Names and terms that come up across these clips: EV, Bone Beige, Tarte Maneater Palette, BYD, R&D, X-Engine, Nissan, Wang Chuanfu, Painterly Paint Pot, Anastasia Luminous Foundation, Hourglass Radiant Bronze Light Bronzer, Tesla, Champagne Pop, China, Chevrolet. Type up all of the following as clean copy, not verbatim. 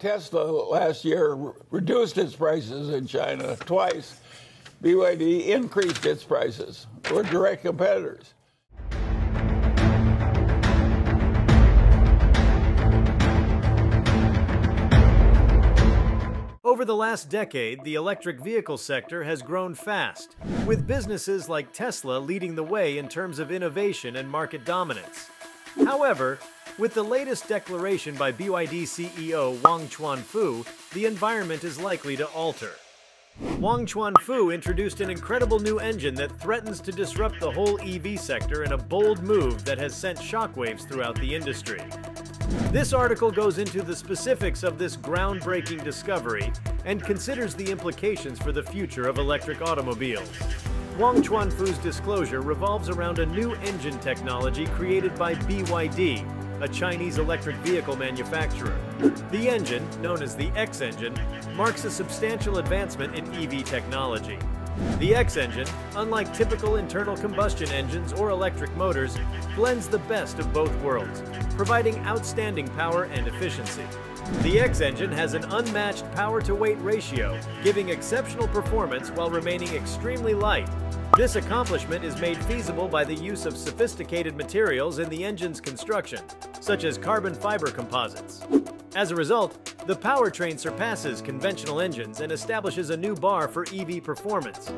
Tesla last year reduced its prices in China twice. BYD increased its prices. We're direct competitors. Over the last decade, the electric vehicle sector has grown fast, with businesses like Tesla leading the way in terms of innovation and market dominance. However, with the latest declaration by BYD CEO Wang Chuanfu, the environment is likely to alter. Wang Chuanfu introduced an incredible new engine that threatens to disrupt the whole EV sector in a bold move that has sent shockwaves throughout the industry. This article goes into the specifics of this groundbreaking discovery and considers the implications for the future of electric automobiles. Wang Chuanfu's disclosure revolves around a new engine technology created by BYD, a Chinese electric vehicle manufacturer. The engine, known as the X-Engine, marks a substantial advancement in EV technology. The X-Engine, unlike typical internal combustion engines or electric motors, blends the best of both worlds, providing outstanding power and efficiency. The X-Engine has an unmatched power-to-weight ratio, giving exceptional performance while remaining extremely light. This accomplishment is made feasible by the use of sophisticated materials in the engine's construction, such as carbon fiber composites. As a result, the powertrain surpasses conventional engines and establishes a new bar for EV performance.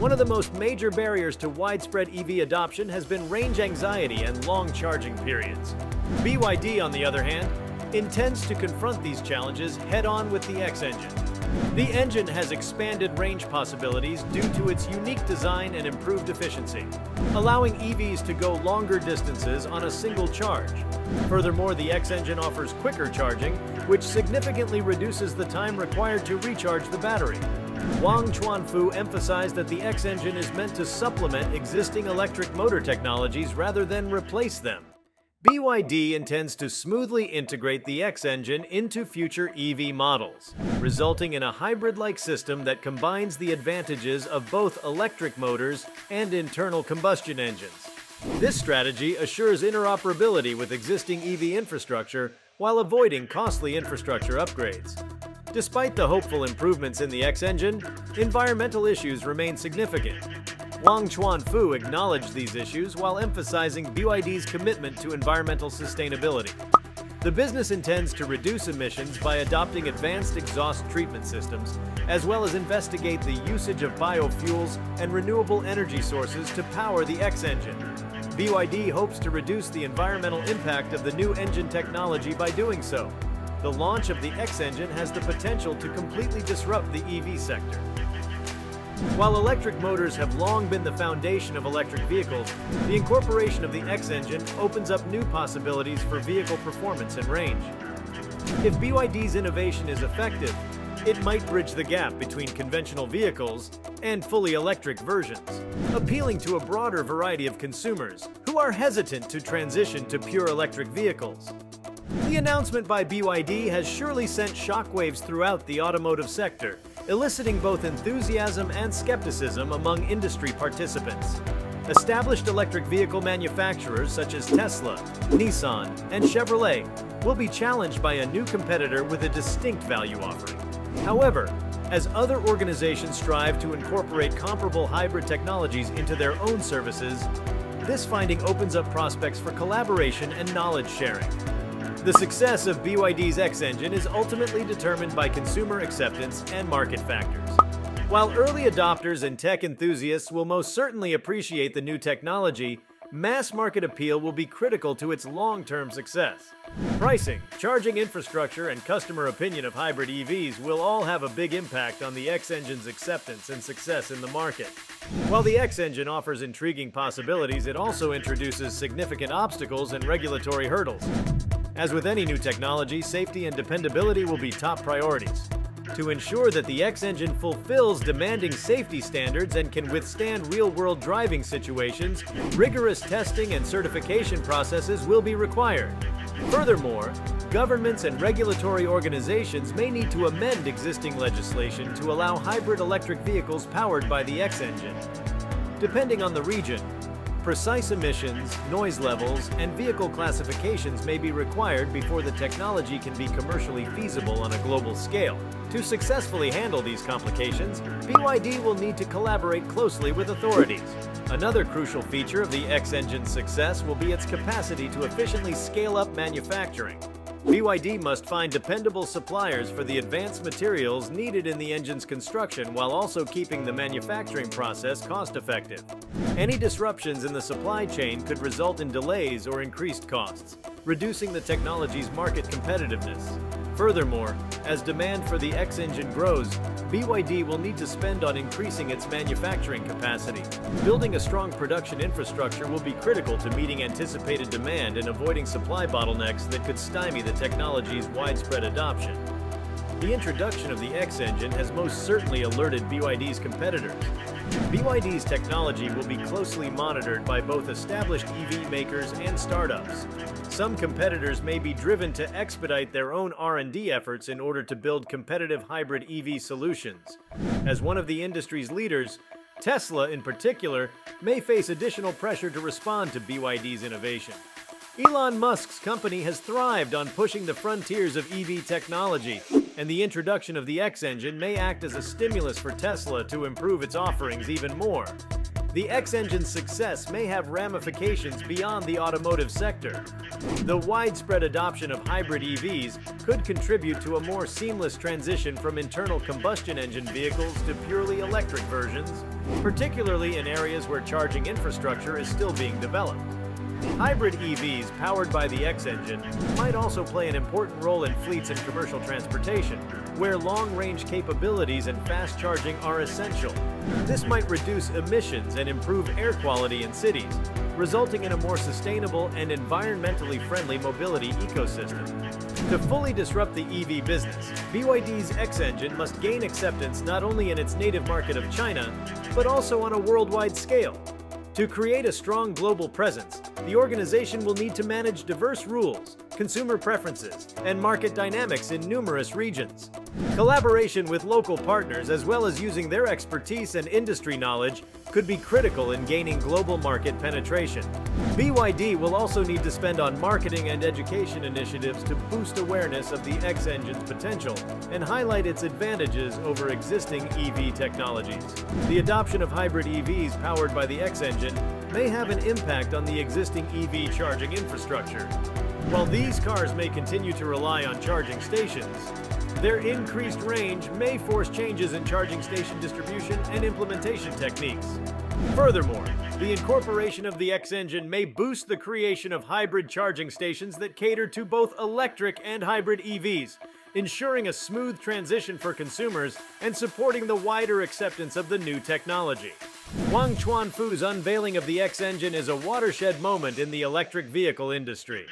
One of the most major barriers to widespread EV adoption has been range anxiety and long charging periods. BYD, on the other hand, intends to confront these challenges head-on with the X-Engine. The engine has expanded range possibilities due to its unique design and improved efficiency, allowing EVs to go longer distances on a single charge. Furthermore, the X-Engine offers quicker charging, which significantly reduces the time required to recharge the battery. Wang Chuanfu emphasized that the X-Engine is meant to supplement existing electric motor technologies rather than replace them. BYD intends to smoothly integrate the X-Engine into future EV models, resulting in a hybrid-like system that combines the advantages of both electric motors and internal combustion engines. This strategy assures interoperability with existing EV infrastructure while avoiding costly infrastructure upgrades. Despite the hopeful improvements in the X-Engine, environmental issues remain significant. Wang Chuanfu acknowledged these issues while emphasizing BYD's commitment to environmental sustainability. The business intends to reduce emissions by adopting advanced exhaust treatment systems, as well as investigate the usage of biofuels and renewable energy sources to power the X-Engine. BYD hopes to reduce the environmental impact of the new engine technology by doing so. The launch of the X-Engine has the potential to completely disrupt the EV sector. While electric motors have long been the foundation of electric vehicles, the incorporation of the X-Engine opens up new possibilities for vehicle performance and range. If BYD's innovation is effective, it might bridge the gap between conventional vehicles and fully electric versions, appealing to a broader variety of consumers who are hesitant to transition to pure electric vehicles. The announcement by BYD has surely sent shockwaves throughout the automotive sector, eliciting both enthusiasm and skepticism among industry participants. Established electric vehicle manufacturers such as Tesla, Nissan, and Chevrolet will be challenged by a new competitor with a distinct value offering. However, as other organizations strive to incorporate comparable hybrid technologies into their own services, this finding opens up prospects for collaboration and knowledge sharing. The success of BYD's X-Engine is ultimately determined by consumer acceptance and market factors. While early adopters and tech enthusiasts will most certainly appreciate the new technology, mass market appeal will be critical to its long-term success. Pricing, charging infrastructure, and customer opinion of hybrid EVs will all have a big impact on the X-Engine's acceptance and success in the market. While the X-Engine offers intriguing possibilities, it also introduces significant obstacles and regulatory hurdles. As with any new technology, safety and dependability will be top priorities. To ensure that the X-Engine fulfills demanding safety standards and can withstand real-world driving situations, rigorous testing and certification processes will be required. Furthermore, governments and regulatory organizations may need to amend existing legislation to allow hybrid electric vehicles powered by the X-Engine. Depending on the region, Precise emissions, noise levels, and vehicle classifications may be required before the technology can be commercially feasible on a global scale. To successfully handle these complications, BYD will need to collaborate closely with authorities. Another crucial feature of the X-Engine's success will be its capacity to efficiently scale up manufacturing. BYD must find dependable suppliers for the advanced materials needed in the engine's construction while also keeping the manufacturing process cost-effective. Any disruptions in the supply chain could result in delays or increased costs, reducing the technology's market competitiveness. Furthermore, as demand for the X-Engine grows, BYD will need to spend on increasing its manufacturing capacity. Building a strong production infrastructure will be critical to meeting anticipated demand and avoiding supply bottlenecks that could stymie the technology's widespread adoption. The introduction of the X-Engine has most certainly alerted BYD's competitors. BYD's technology will be closely monitored by both established EV makers and startups. Some competitors may be driven to expedite their own R&D efforts in order to build competitive hybrid EV solutions. As one of the industry's leaders, Tesla in particular, may face additional pressure to respond to BYD's innovation. Elon Musk's company has thrived on pushing the frontiers of EV technology, and the introduction of the X-Engine may act as a stimulus for Tesla to improve its offerings even more. The X-Engine's success may have ramifications beyond the automotive sector. The widespread adoption of hybrid EVs could contribute to a more seamless transition from internal combustion engine vehicles to purely electric versions, particularly in areas where charging infrastructure is still being developed. Hybrid EVs powered by the X-Engine might also play an important role in fleets and commercial transportation, where long-range capabilities and fast charging are essential. This might reduce emissions and improve air quality in cities, resulting in a more sustainable and environmentally friendly mobility ecosystem. To fully disrupt the EV business, BYD's X-Engine must gain acceptance not only in its native market of China, but also on a worldwide scale. To create a strong global presence, the organization will need to manage diverse rules, consumer preferences, and market dynamics in numerous regions. Collaboration with local partners, as well as using their expertise and industry knowledge, could be critical in gaining global market penetration. BYD will also need to spend on marketing and education initiatives to boost awareness of the X-Engine's potential and highlight its advantages over existing EV technologies. The adoption of hybrid EVs powered by the X-Engine may have an impact on the existing EV charging infrastructure. While these cars may continue to rely on charging stations, their increased range may force changes in charging station distribution and implementation techniques. Furthermore, the incorporation of the X-Engine may boost the creation of hybrid charging stations that cater to both electric and hybrid EVs, ensuring a smooth transition for consumers and supporting the wider acceptance of the new technology. Wang Chuanfu's unveiling of the X-Engine is a watershed moment in the electric vehicle industry.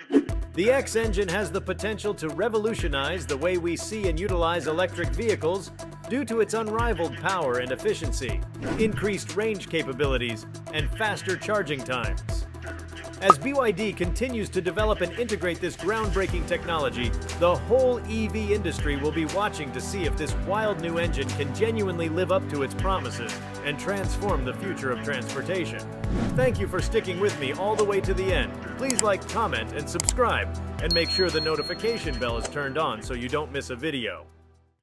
The X-Engine has the potential to revolutionize the way we see and utilize electric vehicles due to its unrivaled power and efficiency, increased range capabilities, and faster charging times. As BYD continues to develop and integrate this groundbreaking technology, the whole EV industry will be watching to see if this wild new engine can genuinely live up to its promises and transform the future of transportation. Thank you for sticking with me all the way to the end. Please like, comment, and subscribe, and make sure the notification bell is turned on so you don't miss a video.